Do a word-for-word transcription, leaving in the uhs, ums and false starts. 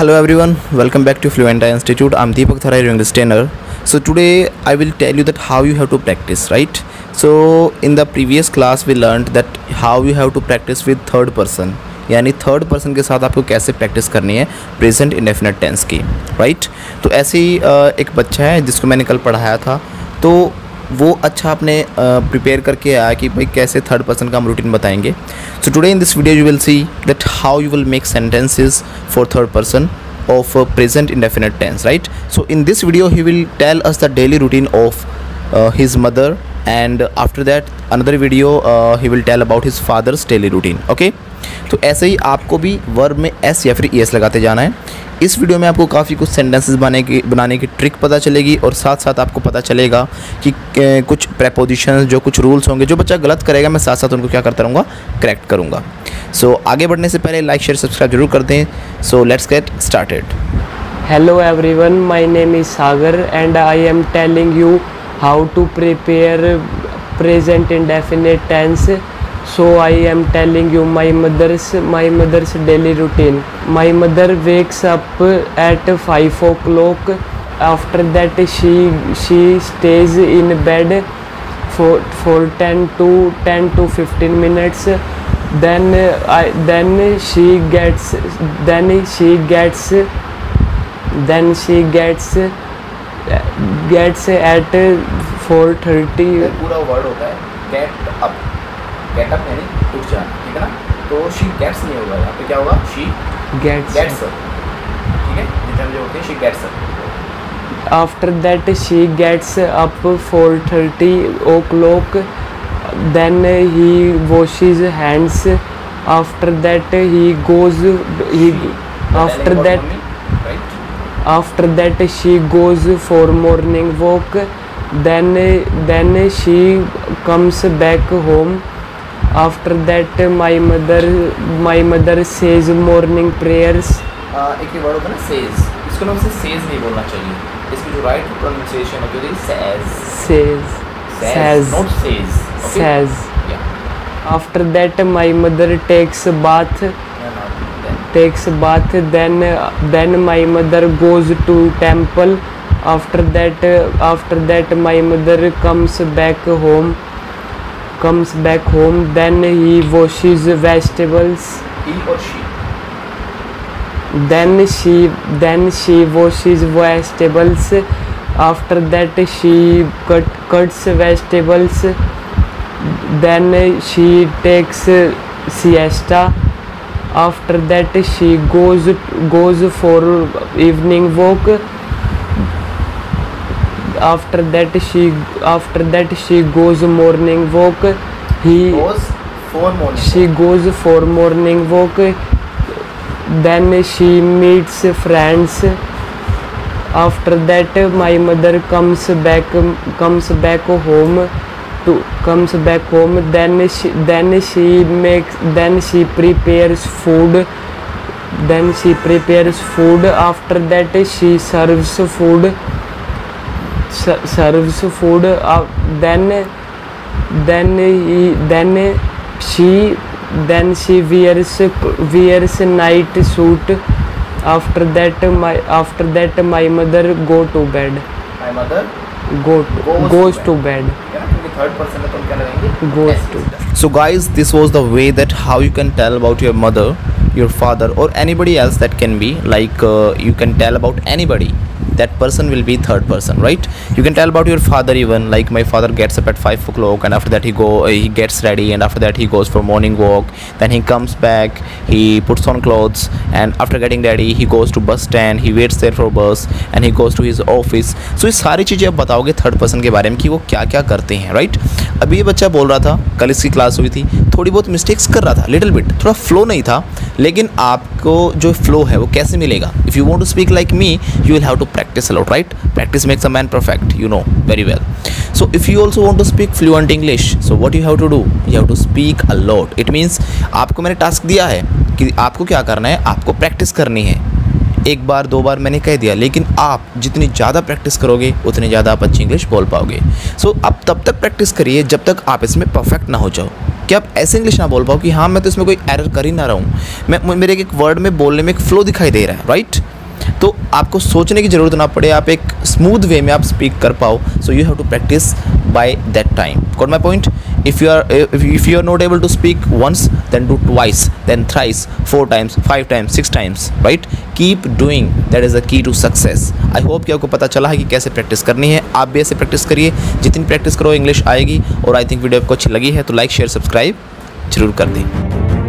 Hello everyone, welcome back to Fluenta Institute. I'm Deepak Thray, doing this trainer. So today I will tell you that how you have to practice, right? So in the previous class we learned that how you have to practice with third person, यानी third person के साथ आपको कैसे practice करनी है present indefinite tense की, right? तो ऐसे ही एक बच्चा है जिसको मैंने कल पढ़ाया था, तो वो अच्छा आपने प्रिपेयर करके आया कि भाई कैसे थर्ड पर्सन का हम रूटीन बताएंगे. So today in this video you will see that how you will make sentences for third person of present indefinite tense, right? So in this video he will tell us the daily routine of his mother and after that another video he will tell about his father's daily routine. Okay, तो ऐसे ही आपको भी verb में S या फिर E S लगाते जाना है. इस वीडियो में आपको काफ़ी कुछ सेंटेंसेस बनाने की बनाने की ट्रिक पता चलेगी और साथ साथ आपको पता चलेगा कि कुछ प्रेपोजिशंस जो कुछ रूल्स होंगे जो बच्चा गलत करेगा मैं साथ साथ उनको क्या करता रहूँगा, करेक्ट करूँगा. सो so, आगे बढ़ने से पहले लाइक शेयर सब्सक्राइब जरूर कर दें. So let's get started. Hello everyone, my name is Sagar and I am telling you how to prepare present indefinite tense. So I am telling you my mother's my mother's daily routine. My mother wakes up at five o'clock. After that, she she stays in bed for for ten to ten to fifteen minutes. Then I then she gets then she gets then she gets gets at four thirty. पूरा word होता है get up. Get up यानी उठ जाना, ठीक है ना? तो शी गेट्स नहीं होगा, यहाँ पे क्या होगा, शी गेट्स गेट्स अप, ठीक है? जितना जो होते हैं she gets up. After that she gets up four thirty o'clock. Then he washes hands. After that he goes he after that after that she goes for morning walk. Then then she comes back home. After that, my mother, my mother says morning prayers. एक ही word होता है ना, says. इसको ना उसे says नहीं बोलना चाहिए. इसकी जो right pronunciation होती है, says. Says. Says. Not says. Says. Yeah. After that, my mother takes a bath. Takes a bath. Then, then my mother goes to temple. After that, after that, my mother comes back home. comes back home. Then he washes vegetables. He or she. Then she then she washes vegetables. After that she cut cuts vegetables. Then she takes siesta. After that she goes goes for evening walk. After that she after that she goes morning walk. He goes for morning. She goes for morning walk. Then she meets friends. After that, my mother comes back comes back home. To comes back home. Then she then she makes then she prepares food. Then she prepares food. After that, she serves food. serves food. Uh, then then he, then she then she wears wears night suit. After that my after that my mother go to bed. My mother go to, goes, goes to bed, to bed. So guys, this was the way that how you can tell about your mother, your father or anybody else that can be like uh, you can tell about anybody. That person will be third person, right? You can tell about your father even, like my father gets up at five o'clock and after that he go uh, he gets ready and after that he goes for morning walk. Then he comes back, he puts on clothes and after getting ready he goes to bus stand, he waits there for bus and he goes to his office. So ये सारी चीज़ें आप बताओगे third person के बारे में कि वो क्या क्या करते हैं, राइट? अभी ये बच्चा बोल रहा था, कल इसकी क्लास हुई थी, थोड़ी बहुत मिस्टेक्स कर रहा था, लिटिल बिट, थोड़ा फ्लो नहीं था, लेकिन आपको जो फ्लो है वो कैसे मिलेगा? If you want to speak like me you will have to practice a lot, right? Practice makes a man perfect, you know very well. So if you also want to speak fluent English, so what you have to do, you have to speak a lot. It means आपको मैंने task दिया है कि आपको क्या करना है, आपको प्रैक्टिस करनी है. एक बार दो बार मैंने कह दिया, लेकिन आप जितनी ज़्यादा प्रैक्टिस करोगे उतनी ज़्यादा आप अच्छी इंग्लिश बोल पाओगे. सो so, आप तब तक प्रैक्टिस करिए जब तक आप इसमें परफेक्ट ना हो जाओ, कि आप ऐसे इंग्लिश ना बोल पाओ कि हाँ मैं तो इसमें कोई एरर कर ही ना रहा हूँ, मैं मेरे एक वर्ड में बोलने में एक फ़्लो दिखाई दे रहा है, राइट। तो आपको सोचने की ज़रूरत ना पड़े, आप एक स्मूथ वे में आप स्पीक कर पाओ। So you have to practice by that time. Got my point? If you are if you are not able to speak once, then do twice, then thrice, four times, five times, six times, right. Keep doing, that is the key to success. I hope कि आपको पता चला है कि कैसे practice करनी है। आप भी ऐसे प्रैक्टिस करिए, जितनी प्रैक्टिस करो इंग्लिश आएगी। और आई थिंक वीडियो आपको अच्छी लगी है तो लाइक शेयर सब्सक्राइब जरूर कर दें।